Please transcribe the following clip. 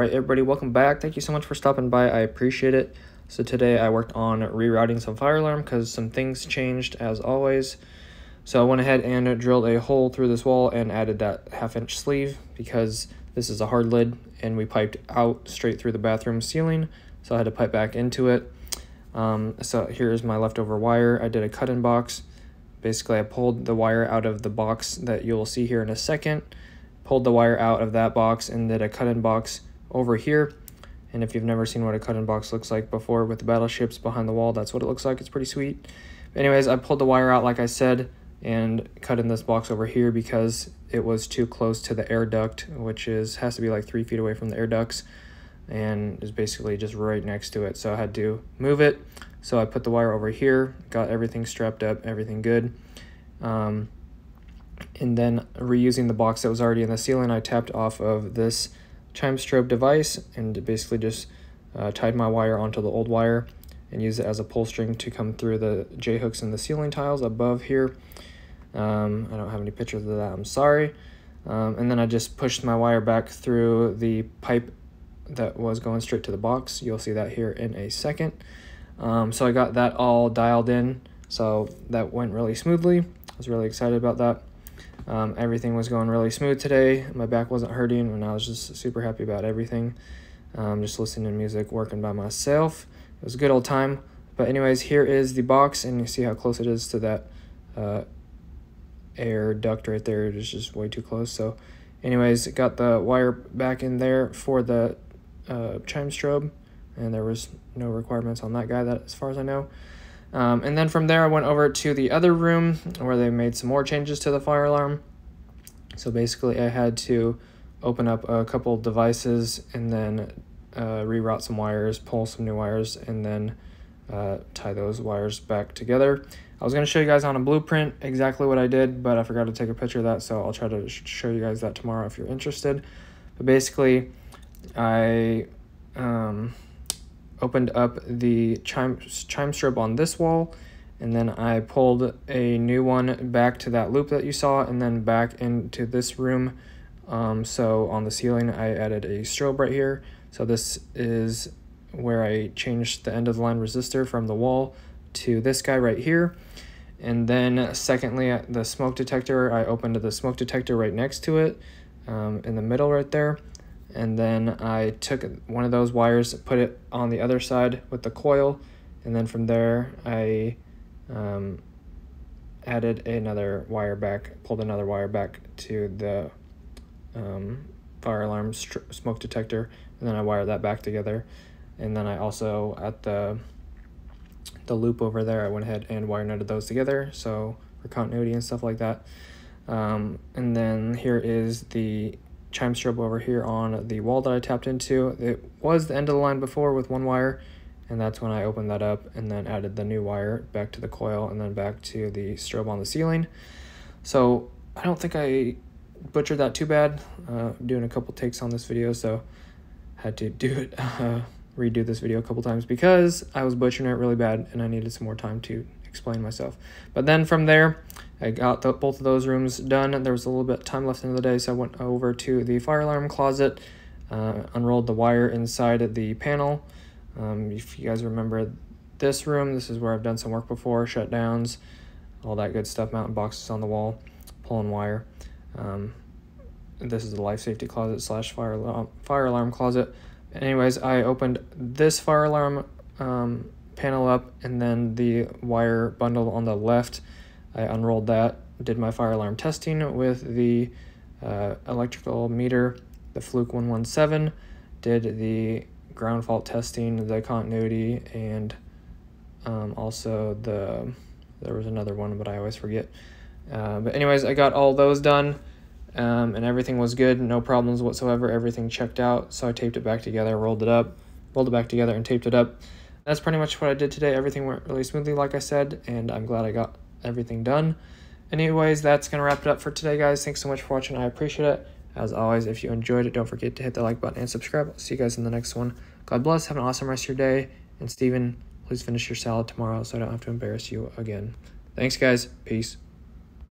Alright everybody, welcome back. Thank you so much for stopping by. I appreciate it. So today I worked on rerouting some fire alarm because some things changed as always. So I went ahead and drilled a hole through this wall and added that 1/2 inch sleeve because this is a hard lid and we piped out straight through the bathroom ceiling. So I had to pipe back into it. So here's my leftover wire. I did a cut-in box. Basically I pulled the wire out of the box that you'll see here in a second. Pulled the wire out of that box and did a cut-in box over here. And if you've never seen what a cut-in box looks like before with the battleships behind the wall, that's what it looks like. It's pretty sweet. But anyways, I pulled the wire out like I said and cut in this box over here because it was too close to the air duct, which has to be like 3 feet away from the air ducts and is basically just right next to it. So I had to move it. So I put the wire over here, got everything strapped up, everything good. And then reusing the box that was already in the ceiling, I tapped off of this chime strobe device and basically just tied my wire onto the old wire and used it as a pull string to come through the J-hooks in the ceiling tiles above here. I don't have any pictures of that, I'm sorry. And then I just pushed my wire back through the pipe that was going straight to the box. You'll see that here in a second. So I got that all dialed in, so that went really smoothly. I was really excited about that. Everything was going really smooth today. My back wasn't hurting and I was just super happy about everything. Just listening to music, working by myself. It was a good old time. But anyways, here is the box and you see how close it is to that air duct right there. It is just way too close. So anyways, got the wire back in there for the chime strobe and there was no requirements on that guy, that as far as I know. And then from there I went over to the other room where they made some more changes to the fire alarm. So basically I had to open up a couple devices and then reroute some wires, pull some new wires, and then tie those wires back together. I was going to show you guys on a blueprint exactly what I did, but I forgot to take a picture of that, so I'll try to show you guys that tomorrow if you're interested. But basically I opened up the chime strip on this wall, and then I pulled a new one back to that loop that you saw and then back into this room. So on the ceiling I added a strobe right here. So this is where I changed the end of the line resistor from the wall to this guy right here. And then secondly, the smoke detector, I opened the smoke detector right next to it, in the middle right there. And then I took one of those wires, put it on the other side with the coil, and then from there I added another wire back, pulled another wire back to the fire alarm smoke detector, and then I wired that back together. And then I also, at the loop over there, I went ahead and wire nutted those together, so for continuity and stuff like that. And then here is the chime strobe over here on the wall that I tapped into. It was the end of the line before with one wire, and that's when I opened that up and then added the new wire back to the coil and then back to the strobe on the ceiling. So I don't think I butchered that too bad. I'm doing a couple takes on this video, so had to redo this video a couple times because I was butchering it really bad and I needed some more time to explain myself. But then from there I got both of those rooms done. There was a little bit of time left in the day, so I went over to the fire alarm closet, unrolled the wire inside the panel. If you guys remember this room, this is where I've done some work before, shutdowns, all that good stuff, mounting boxes on the wall, pulling wire. This is the life safety closet slash fire alarm closet. Anyways, I opened this fire alarm panel up, and then the wire bundle on the left, I unrolled that, did my fire alarm testing with the electrical meter, the Fluke 117, did the ground fault testing, the continuity, and also there was another one, but I always forget. But anyways, I got all those done, and everything was good, no problems whatsoever, everything checked out. So I taped it back together, rolled it back together, and taped it up. That's pretty much what I did today. Everything went really smoothly, like I said, and I'm glad I got everything done. Anyways, that's gonna wrap it up for today, guys. Thanks so much for watching. I appreciate it. As always, if you enjoyed it, don't forget to hit the like button and subscribe. I'll see you guys in the next one. God bless. Have an awesome rest of your day. And Steven, please finish your salad tomorrow so I don't have to embarrass you again. Thanks, guys. Peace.